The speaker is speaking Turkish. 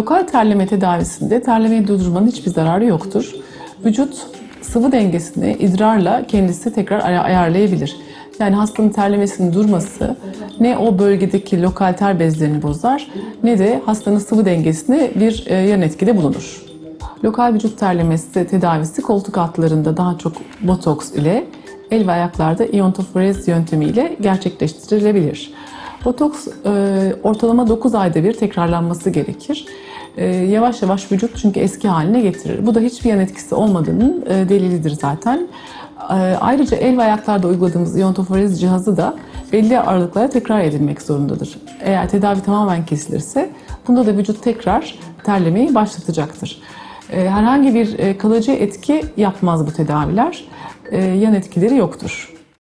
Lokal terleme tedavisinde terlemeyi durdurmanın hiçbir zararı yoktur. Vücut sıvı dengesini idrarla kendisi tekrar ayarlayabilir. Yani hastanın terlemesinin durması ne o bölgedeki lokal ter bezlerini bozar ne de hastanın sıvı dengesine bir yan etkide bulunur. Lokal vücut terlemesi tedavisi koltuk altlarında daha çok botoks ile el ve ayaklarda iontoforez yöntemiyle gerçekleştirilebilir. Botoks ortalama 9 ayda bir tekrarlanması gerekir. Yavaş yavaş vücut çünkü eski haline getirir. Bu da hiçbir yan etkisi olmadığının delilidir zaten. Ayrıca el ve ayaklarda uyguladığımız iontoforez cihazı da belli aralıklara tekrar edilmek zorundadır. Eğer tedavi tamamen kesilirse bunda da vücut tekrar terlemeyi başlatacaktır. Herhangi bir kalıcı etki yapmaz bu tedaviler. Yan etkileri yoktur.